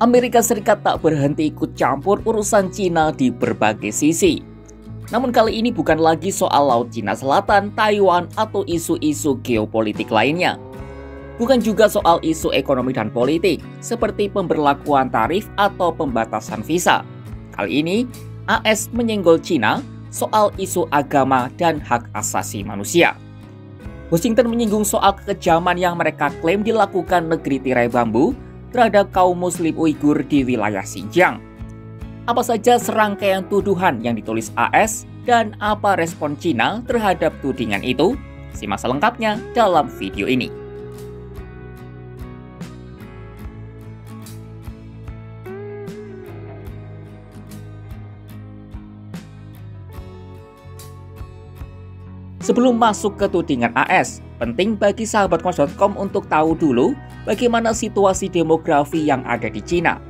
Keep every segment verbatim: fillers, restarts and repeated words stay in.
Amerika Serikat tak berhenti ikut campur urusan Cina di berbagai sisi. Namun kali ini bukan lagi soal Laut Cina Selatan, Taiwan, atau isu-isu geopolitik lainnya. Bukan juga soal isu ekonomi dan politik, seperti pemberlakuan tarif atau pembatasan visa. Kali ini, A S menyenggol Cina soal isu agama dan hak asasi manusia. Washington menyinggung soal kekejaman yang mereka klaim dilakukan negeri tirai bambu terhadap kaum muslim Uighur di wilayah Xinjiang. Apa saja serangkaian tuduhan yang ditulis A S dan apa respon Cina terhadap tudingan itu? Simak selengkapnya dalam video ini. Sebelum masuk ke tudingan A S, penting bagi sahabat Kompas dot com untuk tahu dulu bagaimana situasi demografi yang ada di Cina.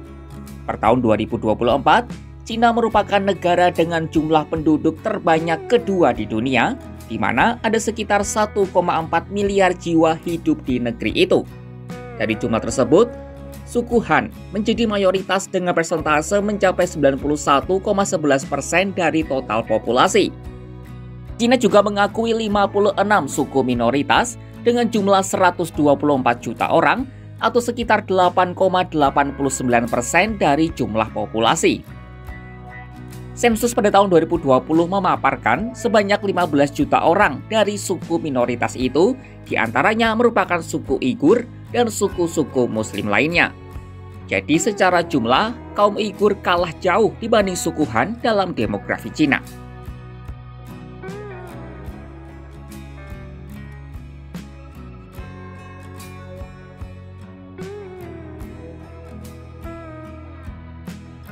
Per tahun dua ribu dua puluh empat, Cina merupakan negara dengan jumlah penduduk terbanyak kedua di dunia, di mana ada sekitar satu koma empat miliar jiwa hidup di negeri itu. Dari jumlah tersebut, suku Han menjadi mayoritas dengan persentase mencapai sembilan puluh satu koma sebelas persen dari total populasi. Cina juga mengakui lima puluh enam suku minoritas dengan jumlah seratus dua puluh empat juta orang atau sekitar delapan koma delapan sembilan persen dari jumlah populasi. Sensus pada tahun dua ribu dua puluh memaparkan sebanyak lima belas juta orang dari suku minoritas itu, diantaranya merupakan suku Uighur dan suku-suku muslim lainnya. Jadi secara jumlah, kaum Uighur kalah jauh dibanding suku Han dalam demografi Cina.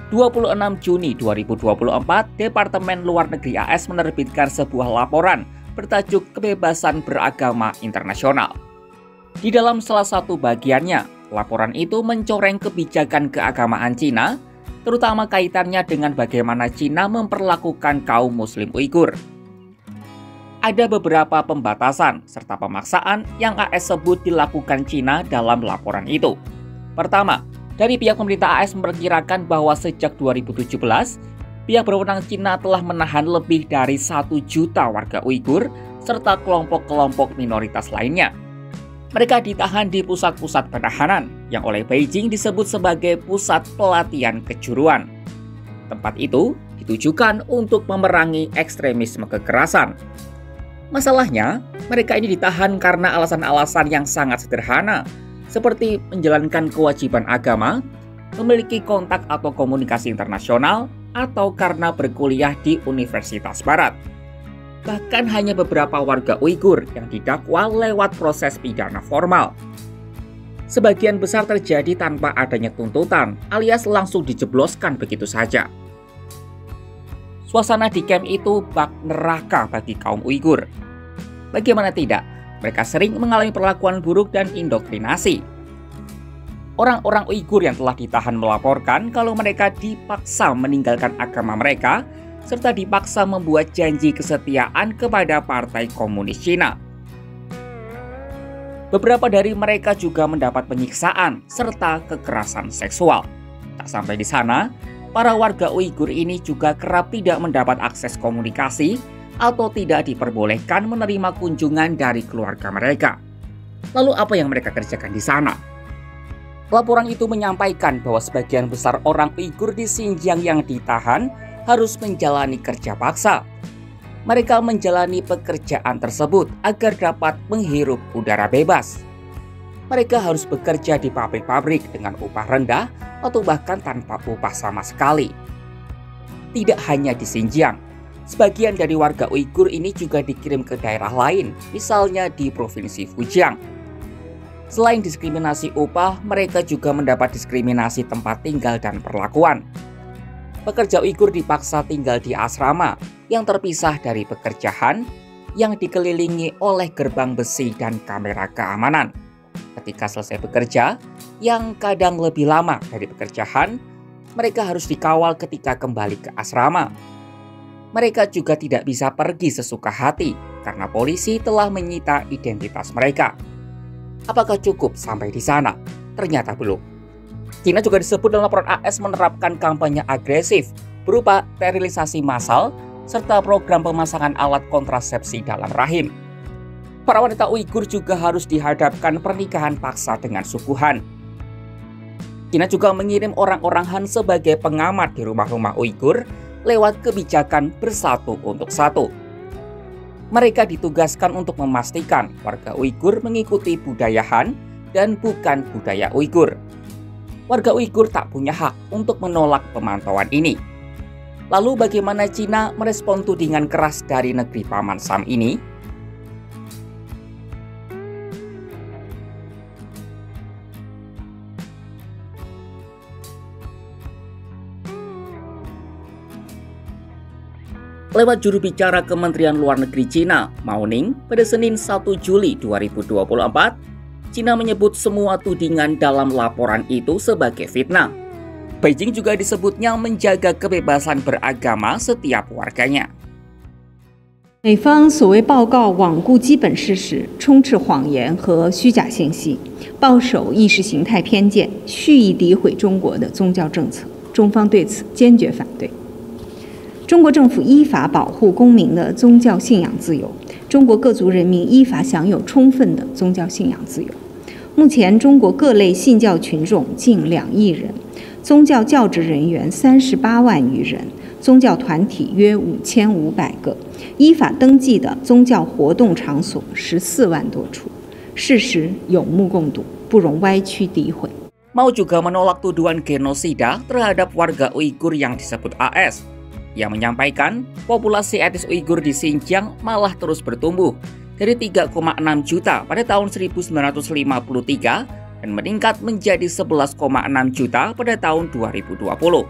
dua puluh enam Juni dua ribu dua puluh empat, Departemen Luar Negeri A S menerbitkan sebuah laporan bertajuk Kebebasan Beragama Internasional. Di dalam salah satu bagiannya, laporan itu mencoreng kebijakan keagamaan Cina, terutama kaitannya dengan bagaimana Cina memperlakukan kaum muslim Uighur. Ada beberapa pembatasan serta pemaksaan yang A S sebut dilakukan Cina dalam laporan itu. Pertama, dari pihak pemerintah A S memperkirakan bahwa sejak dua ribu tujuh belas, pihak berwenang Cina telah menahan lebih dari satu juta warga Uighur serta kelompok-kelompok minoritas lainnya. Mereka ditahan di pusat-pusat penahanan yang oleh Beijing disebut sebagai pusat pelatihan kejuruan. Tempat itu ditujukan untuk memerangi ekstremisme kekerasan. Masalahnya, mereka ini ditahan karena alasan-alasan yang sangat sederhana, seperti menjalankan kewajiban agama, memiliki kontak atau komunikasi internasional, atau karena berkuliah di Universitas Barat. Bahkan hanya beberapa warga Uighur yang didakwa lewat proses pidana formal. Sebagian besar terjadi tanpa adanya tuntutan, alias langsung dijebloskan begitu saja. Suasana di camp itu bak neraka bagi kaum Uighur. Bagaimana tidak? Mereka sering mengalami perlakuan buruk dan indoktrinasi. Orang-orang Uighur yang telah ditahan melaporkan kalau mereka dipaksa meninggalkan agama mereka, serta dipaksa membuat janji kesetiaan kepada Partai Komunis Cina. Beberapa dari mereka juga mendapat penyiksaan serta kekerasan seksual. Tak sampai di sana, para warga Uighur ini juga kerap tidak mendapat akses komunikasi, atau tidak diperbolehkan menerima kunjungan dari keluarga mereka. Lalu apa yang mereka kerjakan di sana? Laporan itu menyampaikan bahwa sebagian besar orang Uighur di Xinjiang yang ditahan harus menjalani kerja paksa. Mereka menjalani pekerjaan tersebut agar dapat menghirup udara bebas. Mereka harus bekerja di pabrik-pabrik dengan upah rendah atau bahkan tanpa upah sama sekali. Tidak hanya di Xinjiang, sebagian dari warga Uighur ini juga dikirim ke daerah lain, misalnya di Provinsi Fujiang. Selain diskriminasi upah, mereka juga mendapat diskriminasi tempat tinggal dan perlakuan. Pekerja Uighur dipaksa tinggal di asrama yang terpisah dari pekerjaan, yang dikelilingi oleh gerbang besi dan kamera keamanan. Ketika selesai bekerja, yang kadang lebih lama dari pekerjaan, mereka harus dikawal ketika kembali ke asrama. Mereka juga tidak bisa pergi sesuka hati karena polisi telah menyita identitas mereka. Apakah cukup sampai di sana? Ternyata belum. Cina juga disebut dalam laporan A S menerapkan kampanye agresif berupa sterilisasi massal serta program pemasangan alat kontrasepsi dalam rahim. Para wanita Uighur juga harus dihadapkan pernikahan paksa dengan suku Han. Cina juga mengirim orang-orang Han sebagai pengamat di rumah-rumah Uighur lewat kebijakan bersatu untuk satu. Mereka ditugaskan untuk memastikan warga Uighur mengikuti budaya Han dan bukan budaya Uighur. Warga Uighur tak punya hak untuk menolak pemantauan ini. Lalu bagaimana Cina merespon tudingan keras dari negeri Paman Sam ini? Lewat juru bicara Kementerian Luar Negeri Cina, Mao Ning, pada Senin satu Juli dua ribu dua puluh empat, Cina menyebut semua tudingan dalam laporan itu sebagai fitnah. Beijing juga disebutnya menjaga kebebasan beragama setiap warganya. Mao juga menolak tuduhan genosida terhadap warga Uighur yang disebut A S. Ia menyampaikan, populasi etnis Uighur di Xinjiang malah terus bertumbuh dari tiga koma enam juta pada tahun seribu sembilan ratus lima puluh tiga dan meningkat menjadi sebelas koma enam juta pada tahun dua ribu dua puluh.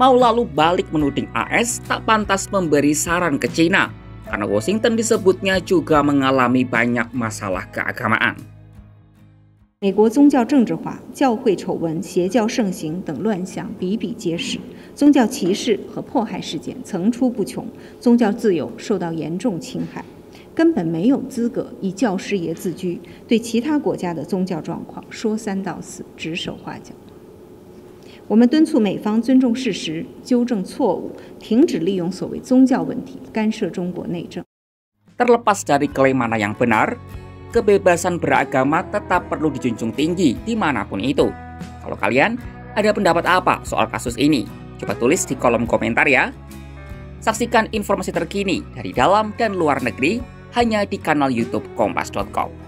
Mao lalu balik menuding A S tak pantas memberi saran ke Cina karena Washington disebutnya juga mengalami banyak masalah keagamaan. Terlepas dari klaim mana yang benar, kebebasan beragama tetap perlu dijunjung tinggi dimanapun itu. Kalau kalian ada pendapat apa soal kasus ini? Coba tulis di kolom komentar ya. Saksikan informasi terkini dari dalam dan luar negeri hanya di kanal YouTube Kompas dot com.